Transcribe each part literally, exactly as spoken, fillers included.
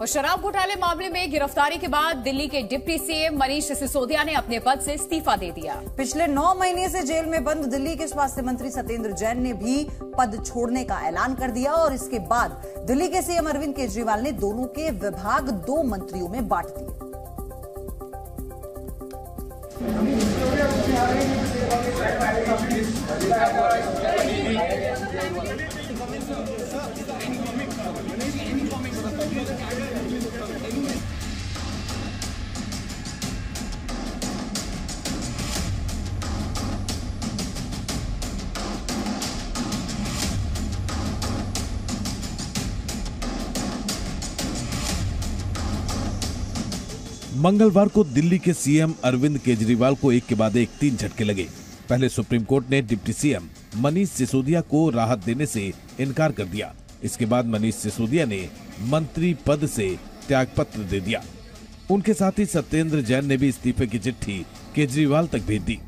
और शराब घोटाले मामले में गिरफ्तारी के बाद दिल्ली के डिप्टी सीएम मनीष सिसोदिया ने अपने पद से इस्तीफा दे दिया। पिछले नौ महीने से जेल में बंद दिल्ली के स्वास्थ्य मंत्री सत्येंद्र जैन ने भी पद छोड़ने का ऐलान कर दिया और इसके बाद दिल्ली के सीएम अरविंद केजरीवाल ने दोनों के विभाग दो मंत्रियों में बांट दिए। मंगलवार को दिल्ली के सीएम अरविंद केजरीवाल को एक के बाद एक तीन झटके लगे। पहले सुप्रीम कोर्ट ने डिप्टी सीएम मनीष सिसोदिया को राहत देने से इनकार कर दिया। इसके बाद मनीष सिसोदिया ने मंत्री पद से त्यागपत्र दे दिया। उनके साथ ही सत्येंद्र जैन ने भी इस्तीफे की चिट्ठी केजरीवाल तक भेज दी।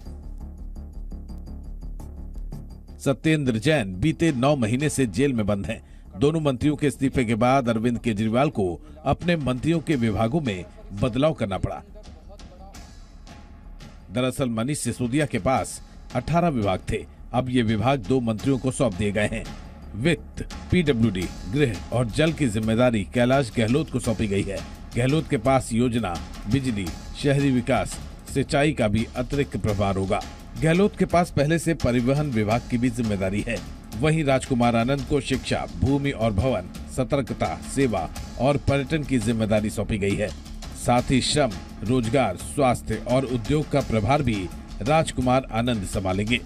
सत्येंद्र जैन बीते नौ महीने से जेल में बंद हैं। दोनों मंत्रियों के इस्तीफे के बाद अरविंद केजरीवाल को अपने मंत्रियों के विभागों में बदलाव करना पड़ा। दरअसल मनीष सिसोदिया के पास अठारह विभाग थे। अब ये विभाग दो मंत्रियों को सौंप दिए गए हैं। वित्त, पीडब्ल्यूडी, गृह और जल की जिम्मेदारी कैलाश गहलोत को सौंपी गई है। गहलोत के पास योजना, बिजली, शहरी विकास, सिंचाई का भी अतिरिक्त प्रभार होगा। गहलोत के पास पहले से परिवहन विभाग की भी जिम्मेदारी है। वहीं राजकुमार आनंद को शिक्षा, भूमि और भवन, सतर्कता, सेवा और पर्यटन की जिम्मेदारी सौंपी गई है। साथ ही श्रम, रोजगार, स्वास्थ्य और उद्योग का प्रभार भी राजकुमार आनंद संभालेंगे।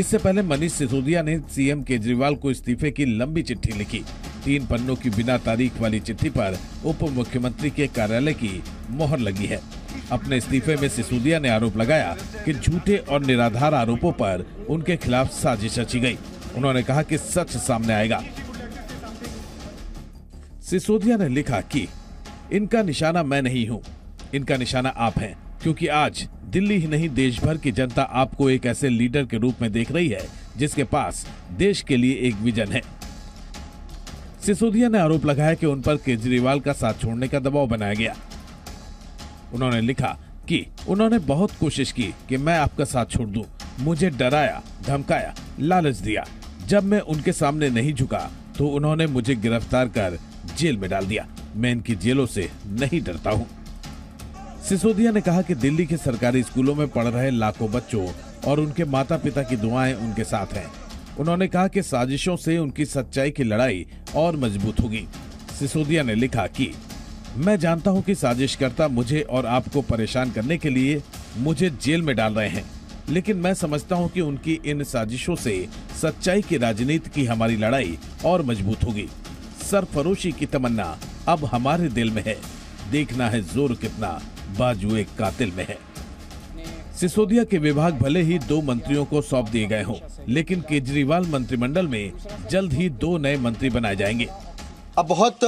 इससे पहले मनीष सिसोदिया ने सीएम केजरीवाल को इस्तीफे की लंबी चिट्ठी लिखी। तीन पन्नों की बिना तारीख वाली चिट्ठी पर उप मुख्यमंत्री के कार्यालय की मोहर लगी है। अपने इस्तीफे में सिसोदिया ने आरोप लगाया कि झूठे और निराधार आरोपों पर उनके खिलाफ साजिश रची गई। उन्होंने कहा कि सच सामने आएगा। सिसोदिया ने लिखा कि इनका निशाना मैं नहीं हूं, इनका निशाना आप हैं, क्योंकि आज दिल्ली ही नहीं देश भर की जनता आपको एक ऐसे लीडर के रूप में देख रही है जिसके पास देश के लिए एक विजन है। सिसोदिया ने आरोप लगाया कि उन पर केजरीवाल का साथ छोड़ने का दबाव बनाया गया। उन्होंने लिखा कि उन्होंने बहुत कोशिश की कि मैं आपका साथ छोड़ दूं, मुझे डराया, धमकाया, लालच दिया। जब मैं उनके सामने नहीं झुका तो उन्होंने मुझे गिरफ्तार कर जेल में डाल दिया। मैं इनकी जेलों से नहीं डरता हूं। सिसोदिया ने कहा कि दिल्ली के सरकारी स्कूलों में पढ़ रहे लाखों बच्चों और उनके माता पिता की दुआएं उनके साथ हैं। उन्होंने कहा कि साजिशों से उनकी सच्चाई की लड़ाई और मजबूत होगी। सिसोदिया ने लिखा कि मैं जानता हूं कि साजिशकर्ता मुझे और आपको परेशान करने के लिए मुझे जेल में डाल रहे हैं, लेकिन मैं समझता हूं कि उनकी इन साजिशों से सच्चाई की राजनीति की हमारी लड़ाई और मजबूत होगी। सरफरोशी की तमन्ना अब हमारे दिल में है, देखना है जोर कितना बाजुए कातिल में है। सिसोदिया के विभाग भले ही दो मंत्रियों को सौंप दिए गए हों, लेकिन केजरीवाल मंत्रिमंडल में जल्द ही दो नए मंत्री बनाए जाएंगे। अब बहुत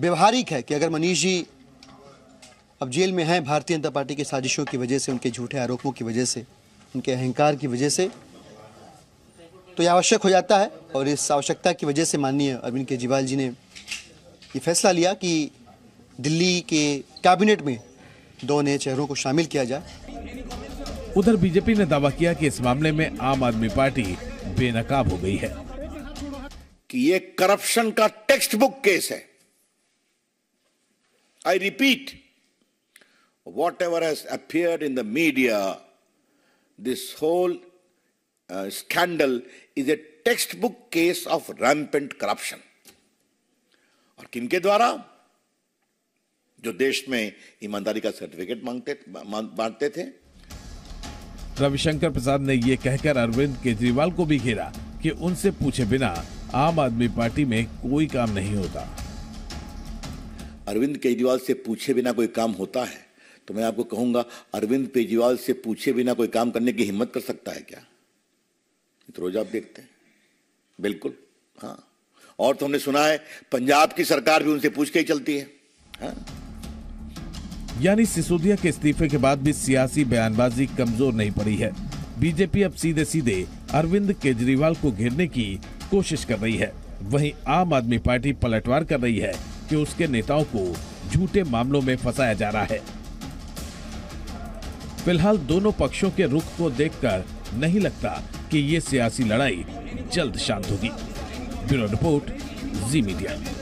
व्यवहारिक है कि अगर मनीष जी अब जेल में हैं, भारतीय जनता पार्टी की साजिशों की वजह से, उनके झूठे आरोपों की वजह से, उनके अहंकार की वजह से, तो यह आवश्यक हो जाता है। और इस आवश्यकता की वजह से माननीय अरविंद केजरीवाल जी ने ये फैसला लिया कि दिल्ली के कैबिनेट में दो नए चेहरों को शामिल किया जाए। उधर बीजेपी ने दावा किया कि इस मामले में आम आदमी पार्टी बेनकाब हो गई है, कि ये करप्शन का टेक्स्ट बुक केस है। I repeat, whatever has appeared in the media, this whole uh, scandal is a textbook case of rampant corruption. और किनके द्वारा? जो देश में ईमानदारी का सर्टिफिकेट मांगते बांटते थे। रविशंकर प्रसाद ने यह कहकर अरविंद केजरीवाल को भी घेरा कि उनसे पूछे बिना आम आदमी पार्टी में कोई काम नहीं होता। अरविंद केजरीवाल से पूछे बिना कोई काम होता है तो मैं आपको कहूंगा, अरविंद केजरीवाल से पूछे बिना कोई काम करने की हिम्मत कर सकता है क्या? तो रोज आप देखते हैं। बिल्कुल, हाँ। और तो हमने सुना है पंजाब की सरकार भी उनसे पूछ के ही चलती है, हाँ? यानी सिसोदिया के इस्तीफे के बाद भी सियासी बयानबाजी कमजोर नहीं पड़ी है। बीजेपी अब सीधे सीधे अरविंद केजरीवाल को घेरने की कोशिश कर रही है। वहीं आम आदमी पार्टी पलटवार कर रही है कि उसके नेताओं को झूठे मामलों में फंसाया जा रहा है। फिलहाल दोनों पक्षों के रुख को देखकर नहीं लगता कि ये सियासी लड़ाई जल्द शांत होगी। ब्यूरो रिपोर्ट, जी मीडिया।